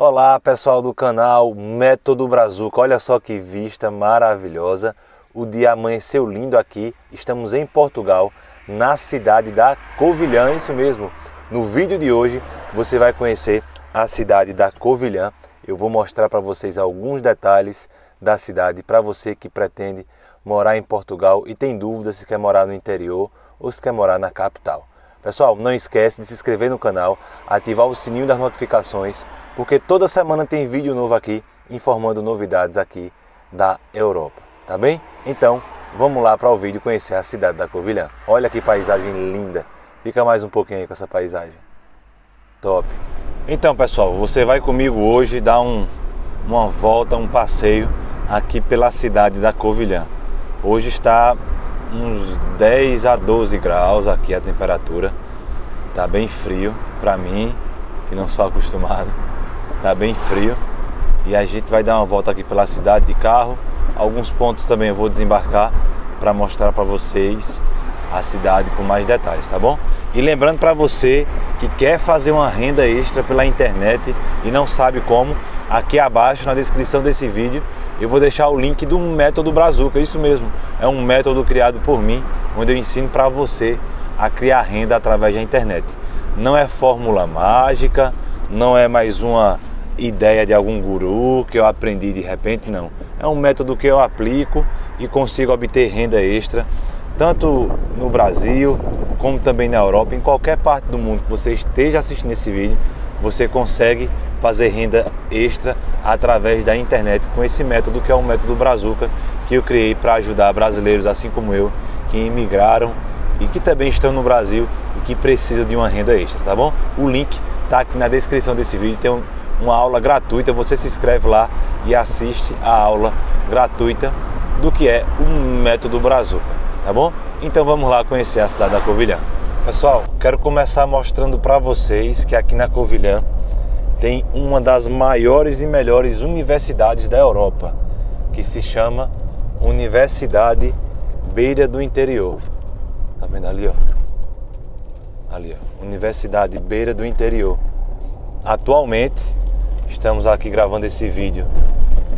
Olá pessoal do canal Método Brazuca, olha só que vista maravilhosa, o dia amanheceu lindo aqui, estamos em Portugal, na cidade da Covilhã, isso mesmo. No vídeo de hoje você vai conhecer a cidade da Covilhã, eu vou mostrar para vocês alguns detalhes da cidade, para você que pretende morar em Portugal e tem dúvida se quer morar no interior ou se quer morar na capital. Pessoal, não esquece de se inscrever no canal, ativar o sininho das notificações, porque toda semana tem vídeo novo aqui, informando novidades aqui da Europa, tá bem? Então, vamos lá para o vídeo conhecer a cidade da Covilhã. Olha que paisagem linda! Fica mais um pouquinho aí com essa paisagem. Top! Então, pessoal, você vai comigo hoje dar uma volta, um passeio aqui pela cidade da Covilhã. Hoje está uns 10 a 12 graus aqui a temperatura, tá bem frio para mim, que não sou acostumado, tá bem frio, e a gente vai dar uma volta aqui pela cidade de carro. Alguns pontos também eu vou desembarcar para mostrar para vocês a cidade com mais detalhes, tá bom? E lembrando para você que quer fazer uma renda extra pela internet e não sabe como, aqui abaixo na descrição desse vídeo eu vou deixar o link do Método Brazuca, isso mesmo, é um método criado por mim, onde eu ensino para você a criar renda através da internet. Não é fórmula mágica, não é mais uma ideia de algum guru que eu aprendi de repente, não. É um método que eu aplico e consigo obter renda extra, tanto no Brasil, como também na Europa, em qualquer parte do mundo que você esteja assistindo esse vídeo, você consegue fazer renda extra através da internet com esse método, que é o Método Brazuca, que eu criei para ajudar brasileiros assim como eu, que imigraram e que também estão no Brasil e que precisam de uma renda extra, tá bom? O link tá aqui na descrição desse vídeo, tem uma aula gratuita, você se inscreve lá e assiste a aula gratuita do que é o Método Brazuca, tá bom? Então vamos lá conhecer a cidade da Covilhã. Pessoal, quero começar mostrando para vocês que aqui na Covilhã tem uma das maiores e melhores universidades da Europa, que se chama Universidade Beira do Interior. Tá vendo ali, ó? Ali, ó. Universidade Beira do Interior. Atualmente, estamos aqui gravando esse vídeo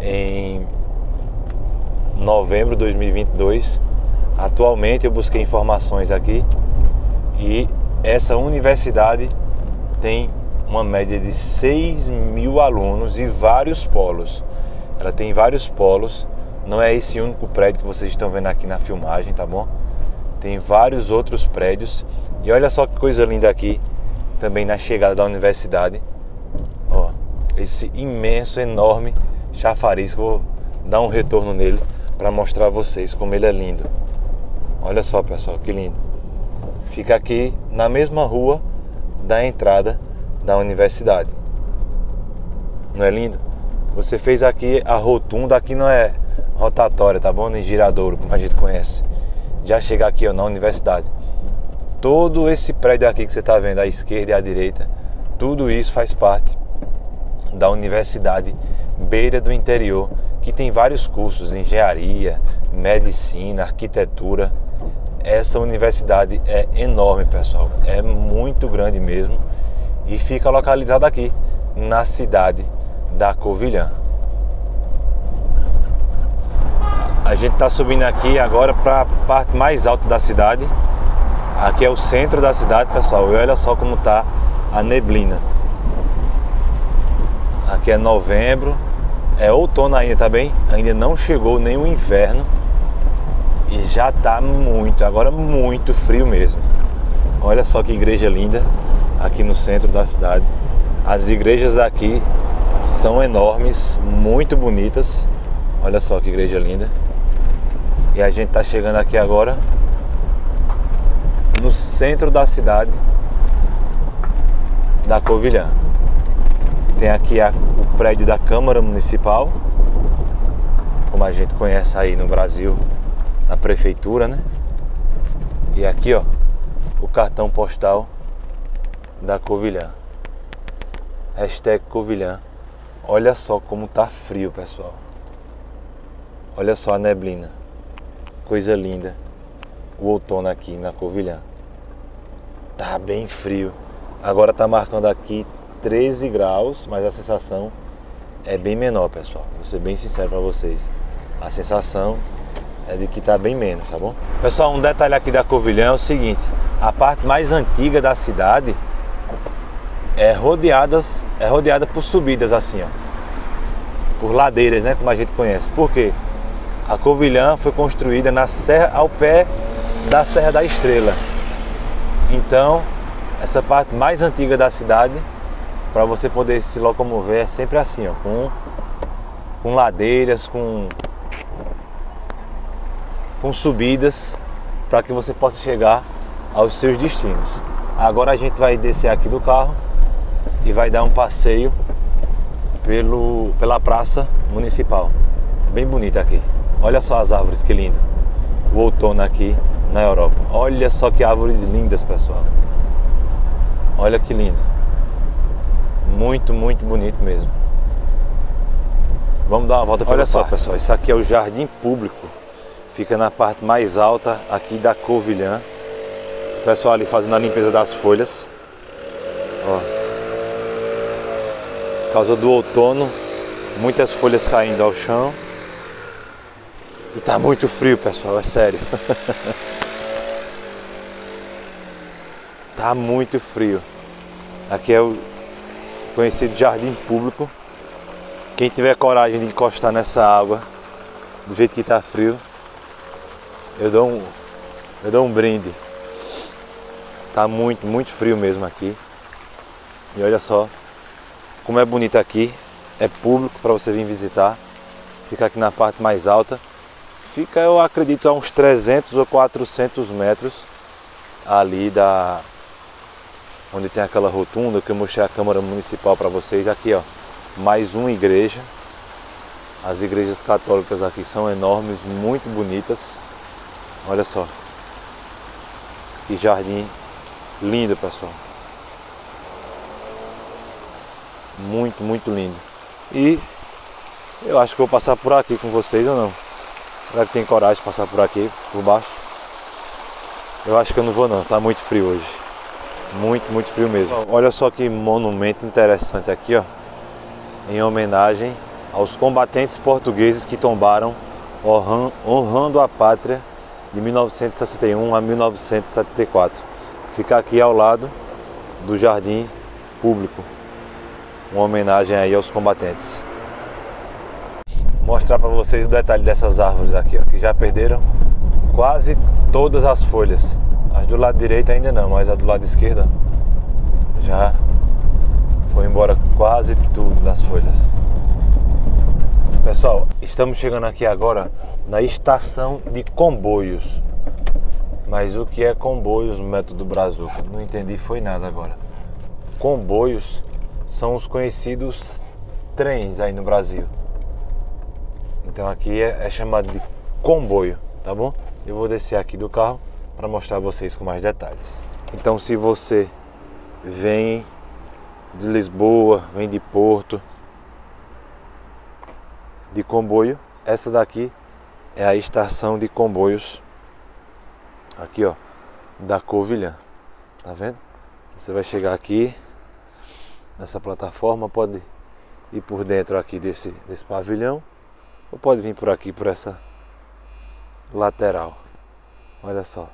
em novembro de 2022. Atualmente, eu busquei informações aqui e essa universidade tem uma média de 6.000 alunos e vários polos. Ela tem vários polos, não é esse único prédio que vocês estão vendo aqui na filmagem, tá bom? Tem vários outros prédios. E olha só que coisa linda aqui, também na chegada da universidade. Ó, esse imenso, enorme chafariz, que eu vou dar um retorno nele para mostrar a vocês como ele é lindo. Olha só, pessoal, que lindo. Fica aqui na mesma rua da entrada da universidade. Não é lindo? Você fez aqui a rotunda, aqui não é rotatória, tá bom? Nem giradouro, como a gente conhece. Já chega aqui, ó, na universidade. Todo esse prédio aqui que você tá vendo à esquerda e à direita, tudo isso faz parte da Universidade Beira do Interior, que tem vários cursos, engenharia, medicina, arquitetura. Essa universidade é enorme, pessoal, é muito grande mesmo. E fica localizado aqui, na cidade da Covilhã. A gente está subindo aqui agora para a parte mais alta da cidade. Aqui é o centro da cidade, pessoal. E olha só como está a neblina. Aqui é novembro. É outono ainda, tá bem? Ainda não chegou nem o inverno. E já está muito, agora muito frio mesmo. Olha só que igreja linda. Aqui no centro da cidade, as igrejas daqui são enormes, muito bonitas. Olha só que igreja linda. E a gente está chegando aqui agora no centro da cidade da Covilhã. Tem aqui o prédio da Câmara Municipal, como a gente conhece aí no Brasil, na prefeitura, né? E aqui, ó, o cartão postal da Covilhã, hashtag Covilhã. Olha só como tá frio, pessoal. Olha só a neblina, coisa linda. O outono aqui na Covilhã tá bem frio. Agora tá marcando aqui 13 graus, mas a sensação é bem menor, pessoal. Vou ser bem sincero para vocês. A sensação é de que tá bem menos, tá bom? Pessoal, um detalhe aqui da Covilhã é o seguinte: a parte mais antiga da cidade é rodeada por subidas assim, ó, por ladeiras, né, como a gente conhece. Por quê? A Covilhã foi construída na serra, ao pé da Serra da Estrela. Então, essa parte mais antiga da cidade, para você poder se locomover, é sempre assim, ó, com ladeiras, com subidas, para que você possa chegar aos seus destinos. Agora a gente vai descer aqui do carro e vai dar um passeio pela praça municipal. Bem bonita aqui. Olha só as árvores, que lindo. O outono aqui na Europa. Olha só que árvores lindas, pessoal. Olha que lindo. Muito, muito bonito mesmo. Vamos dar uma volta pelo parque. Olha só, pessoal, isso aqui é o jardim público. Fica na parte mais alta aqui da Covilhã. O pessoal ali fazendo a limpeza das folhas. Ó. Por causa do outono, muitas folhas caindo ao chão. E tá muito frio, pessoal, é sério. Tá muito frio. Aqui é o conhecido jardim público. Quem tiver coragem de encostar nessa água, do jeito que tá frio, eu dou um brinde. Tá muito, muito frio mesmo aqui. E olha só como é bonito aqui. É público para você vir visitar. Fica aqui na parte mais alta. Fica, eu acredito, a uns 300 ou 400 metros ali da... onde tem aquela rotunda que eu mostrei a Câmara Municipal para vocês. Aqui, ó, mais uma igreja. As igrejas católicas aqui são enormes, muito bonitas. Olha só. Que jardim lindo, pessoal. Muito, muito lindo. E eu acho que vou passar por aqui com vocês, ou não? Será que tem coragem de passar por aqui, por baixo? Eu acho que eu não vou, não. Tá muito frio hoje. Muito, muito frio mesmo. Olha só que monumento interessante aqui, ó. Em homenagem aos combatentes portugueses que tombaram, honrando a pátria, de 1961 a 1974. Fica aqui ao lado do jardim público. Uma homenagem aí aos combatentes. Mostrar para vocês o detalhe dessas árvores aqui, ó, que já perderam quase todas as folhas. As do lado direito ainda não, mas a do lado esquerdo já foi embora quase tudo das folhas. Pessoal, estamos chegando aqui agora na estação de comboios. Mas o que é comboios no Método Brazuca? Não entendi, foi nada agora. Comboios são os conhecidos trens aí no Brasil. Então aqui é chamado de comboio, tá bom? Eu vou descer aqui do carro para mostrar a vocês com mais detalhes. Então, se você vem de Lisboa, vem de Porto, de comboio, essa daqui é a estação de comboios aqui, ó, da Covilhã. Tá vendo? Você vai chegar aqui nessa plataforma, pode ir por dentro aqui desse pavilhão. Ou pode vir por aqui, por essa lateral. Olha só.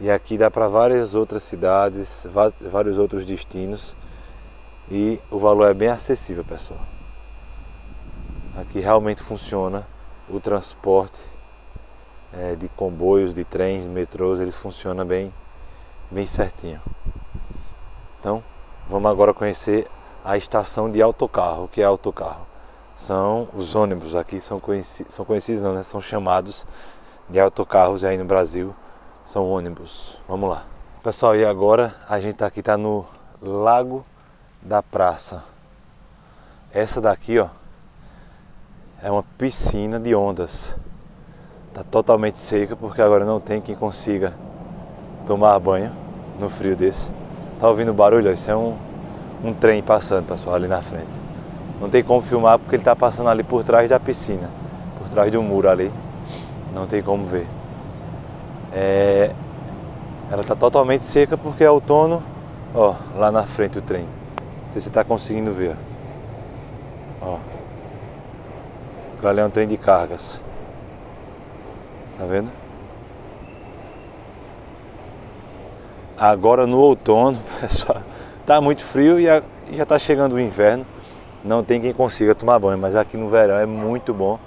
E aqui dá para várias outras cidades, vários outros destinos. E o valor é bem acessível, pessoal. Aqui realmente funciona o transporte de comboios, de trens, de metrôs. Ele funciona bem, bem certinho. Então, vamos agora conhecer a estação de autocarro. O que é autocarro? São os ônibus aqui, são conhecidos não, né? São chamados de autocarros, e aí no Brasil são ônibus. Vamos lá. Pessoal, e agora a gente tá no Lago da Praça. Essa daqui, ó, é uma piscina de ondas. Tá totalmente seca porque agora não tem quem consiga tomar banho no frio desse. Tá ouvindo o barulho? Isso é um trem passando, pessoal, ali na frente. Não tem como filmar porque ele está passando ali por trás da piscina, por trás do muro ali. Não tem como ver. Ela está totalmente seca porque é outono, Ó, lá na frente o trem. Não sei se você está conseguindo ver. Ó. Ali é um trem de cargas. Tá vendo? Agora no outono, pessoal, tá muito frio e já tá chegando o inverno. Não tem quem consiga tomar banho, mas aqui no verão é muito bom,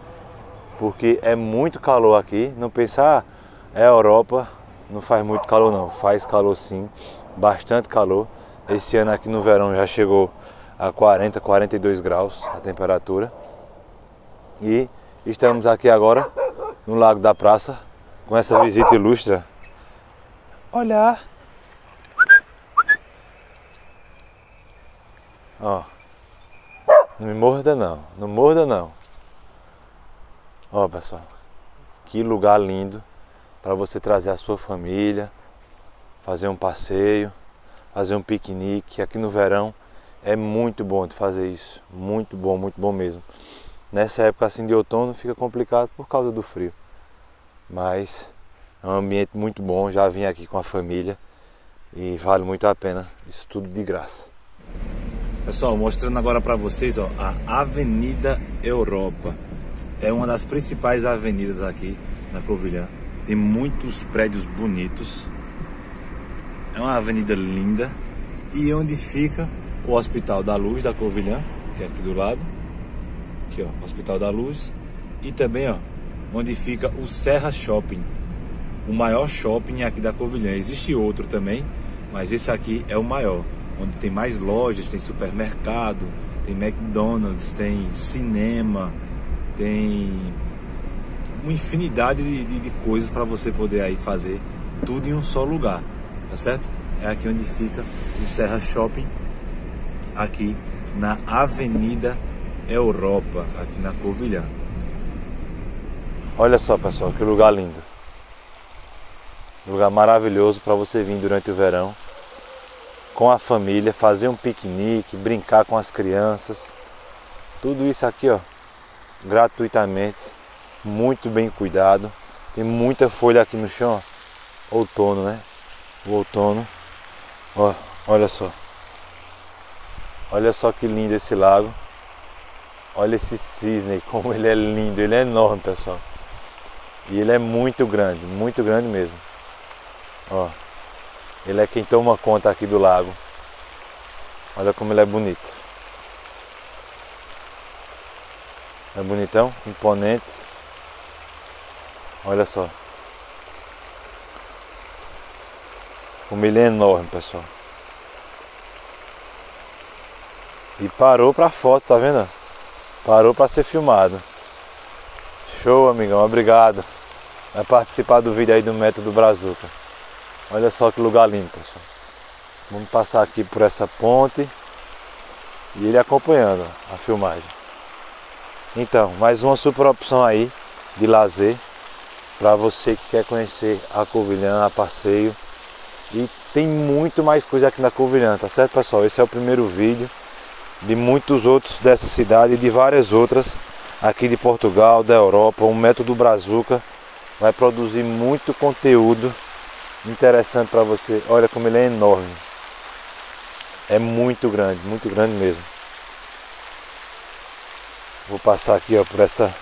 porque é muito calor aqui. Não pensar, é Europa, não faz muito calor não. Faz calor sim, bastante calor. Esse ano aqui no verão já chegou a 40, 42 graus a temperatura. E estamos aqui agora no Lago da Praça com essa visita ilustre. Olha! Ó, não me morda não, não morda não. Ó pessoal, que lugar lindo para você trazer a sua família, fazer um passeio, fazer um piquenique. Aqui no verão é muito bom de fazer isso, muito bom mesmo. Nessa época assim de outono fica complicado por causa do frio, mas é um ambiente muito bom. Já vim aqui com a família e vale muito a pena, isso tudo de graça. Pessoal, mostrando agora para vocês, ó, a Avenida Europa. É uma das principais avenidas aqui na Covilhã. Tem muitos prédios bonitos. É uma avenida linda. E onde fica o Hospital da Luz da Covilhã, que é aqui do lado. Aqui, ó, Hospital da Luz. E também, ó, onde fica o Serra Shopping. O maior shopping aqui da Covilhã. Existe outro também, mas esse aqui é o maior. Onde tem mais lojas, tem supermercado, tem McDonald's, tem cinema, tem uma infinidade de coisas para você poder aí fazer tudo em um só lugar, tá certo? É aqui onde fica o Serra Shopping, aqui na Avenida Europa, aqui na Covilhã. Olha só pessoal, que lugar lindo! Lugar maravilhoso para você vir durante o verão com a família, fazer um piquenique, brincar com as crianças. Tudo isso aqui, ó, gratuitamente, muito bem cuidado. Tem muita folha aqui no chão, ó. Outono, né? O outono. Ó, olha só. Olha só que lindo esse lago. Olha esse cisne, como ele é lindo, ele é enorme, pessoal. E ele é muito grande mesmo. Ó. Ele é quem toma conta aqui do lago. Olha como ele é bonito. É bonitão, imponente. Olha só. Como ele é enorme, pessoal. E parou pra foto, tá vendo? Parou pra ser filmado. Show, amigão, obrigado. Vai participar do vídeo aí do Método Brazuca. Olha só que lugar lindo, pessoal. Vamos passar aqui por essa ponte e ele acompanhando a filmagem. Então, mais uma super opção aí de lazer para você que quer conhecer a Covilhã a passeio. E tem muito mais coisa aqui na Covilhã, tá certo, pessoal? Esse é o primeiro vídeo de muitos outros dessa cidade e de várias outras aqui de Portugal, da Europa. O Método Brazuca vai produzir muito conteúdo interessante para você. Olha como ele é enorme. É muito grande mesmo. Vou passar aqui, ó, por essa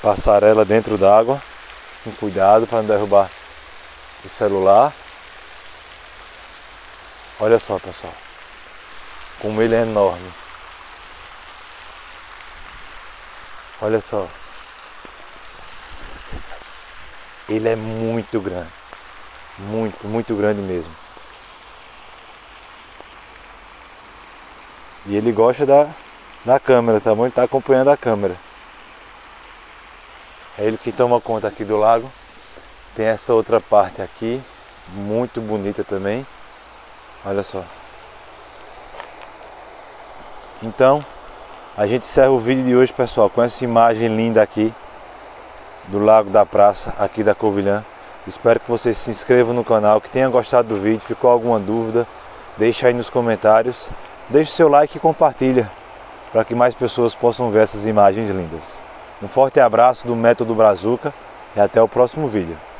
passarela dentro d'água, com cuidado para não derrubar o celular. Olha só, pessoal, como ele é enorme. Olha só, ele é muito grande. Muito grande mesmo. E ele gosta da câmera, tá bom? Ele tá acompanhando a câmera. É ele que toma conta aqui do lago. Tem essa outra parte aqui, muito bonita também. Olha só. Então, a gente encerra o vídeo de hoje, pessoal, com essa imagem linda aqui do Lago da Praça, aqui da Covilhã. Espero que vocês se inscrevam no canal, que tenham gostado do vídeo. Ficou alguma dúvida, deixa aí nos comentários. Deixe seu like e compartilha para que mais pessoas possam ver essas imagens lindas. Um forte abraço do Método Brazuca e até o próximo vídeo.